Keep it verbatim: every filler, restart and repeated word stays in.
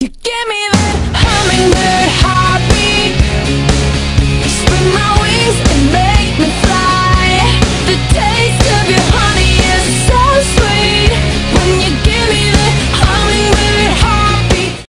You give me